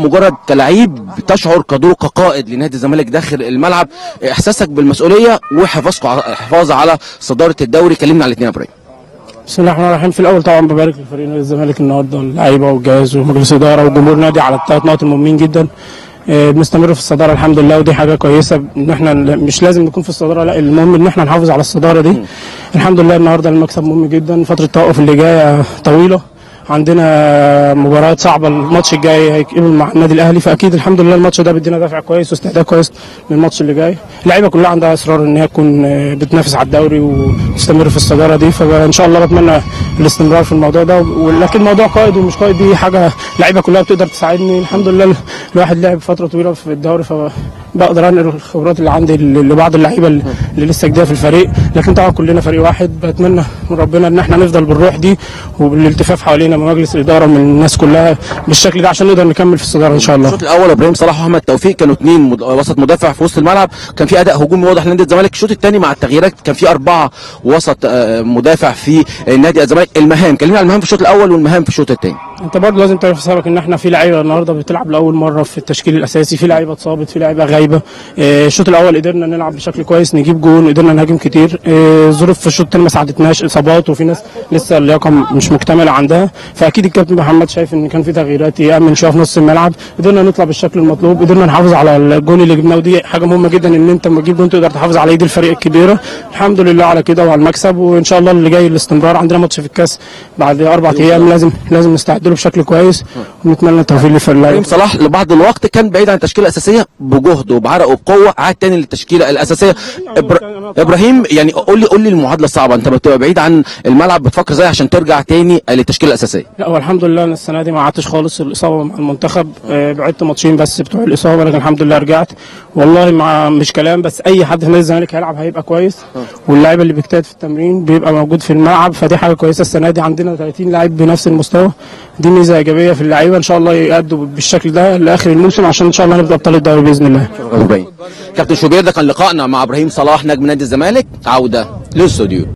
مجرد كلاعب تشعر كدور كقائد لنادي الزمالك داخل الملعب، احساسك بالمسؤوليه وحفاظك على صداره الدوري، كلمنا على الاثنين يا ابراهيم. بسم الله الرحمن الرحيم. في الاول طبعا ببارك لفريق نادي الزمالك النهارده، اللعيبه والجهاز ومجلس الاداره وجمهور نادي على الثلاث نقط المهمين جدا. بنستمر في الصداره الحمد لله، ودي حاجه كويسه ان احنا مش لازم نكون في الصداره، لا المهم ان احنا نحافظ على الصداره دي. الحمد لله النهارده المكسب مهم جدا، فتره التوقف اللي جايه طويله، عندنا مباريات صعبه الماتش الجاي هيقابل مع النادي الاهلي، فاكيد الحمد لله الماتش ده بيدينا دفع كويس واستعداد كويس للماتش اللي جاي. اللعيبه كلها عندها اصرار ان هي تكون بتنافس على الدوري وتستمر في الصداره دي، فان شاء الله بتمنى الاستمرار في الموضوع ده. ولكن موضوع قائد ومش قائد دي حاجه اللعيبه كلها بتقدر تساعدني، الحمد لله الواحد لعب فتره طويله في الدوري، فبقدر انقل الخبرات اللي عندي لبعض اللعيبه اللي لسه جديده في الفريق، لكن طبعا كلنا فريق واحد. بتمنى من ربنا ان احنا نفضل بالروح دي وبالالتفاف حوالينا من مجلس الاداره من الناس كلها بالشكل ده عشان نقدر نكمل في الصداره ان شاء الله. الشوط الاول ابراهيم صلاح واحمد توفيق كانوا اثنين وسط مدافع في وسط الملعب، كان في اداء هجومي واضح لنادي الزمالك. الشوط الثاني مع التغييرات كان في اربعه وسط مدافع في نادي الزمالك. المهام، كلمنا عن المهام في الشوط الاول والمهام في الشوط الثاني. انت برضه لازم تعرف حسابك ان احنا في لعيبه النهارده بتلعب لاول مره في التشكيل الاساسي، في لعيبه اتصابت، في لعيبه غايبه. الشوط الاول قدرنا نلعب بشكل كويس، نجيب جون، قدرنا نهاجم كتير. الظروف في الشوط الثاني ما ساعدتناش، اصابات وفي ناس لسه اللياقه مش مكتمله عندها، فاكيد الكابتن محمد شايف ان كان في تغييرات يامن شويه في نص الملعب، قدرنا نطلع بالشكل المطلوب، قدرنا نحافظ على الجون اللي جبناه، ودي حاجه مهمه جدا ان انت لما تجيب جون تقدر تحافظ على ايد الفريق الكبيره. الحمد لله على كده وعلى المكسب، وان شاء الله اللي جاي الاستمرار، عندنا ماتش في الكاس بعد 4 ايام لازم نستعد له بشكل كويس، ونتمنى التوفيق للفريق. صلاح لبعض الوقت كان بعيد عن التشكيله الاساسيه بجهده وبعرقه وبقوه، عاد تاني للتشكيله الاساسيه. ابراهيم يعني قول لي المعادله الصعبه، انت بتبقى بعيد عن الملعب بتفكر ازاي عشان ترجع تاني للتشكيله الاساسيه؟ لا هو الحمد لله انا السنه دي ما قعدتش خالص، الاصابه مع المنتخب بعدت ماتشين بس بتوع الاصابه، لكن الحمد لله رجعت. والله ما مش كلام، بس اي حد في نادي الزمالك هيلعب هيبقى كويس، واللاعب اللي بيجتهد في التمرين بيبقى موجود في الملعب، فدي حاجه كويسه. السنه دي عندنا 30 لاعب بنفس المستوى، دي ميزه ايجابيه في اللعيبه، ان شاء الله يأدوا بالشكل ده لاخر الموسم عشان ان شاء الله نبقى ابطال الدوري باذن الله. كابتن شوبير، ده كان لقائنا مع ابراهيم صلاح نجم نادي الزمالك، عوده للاستوديو.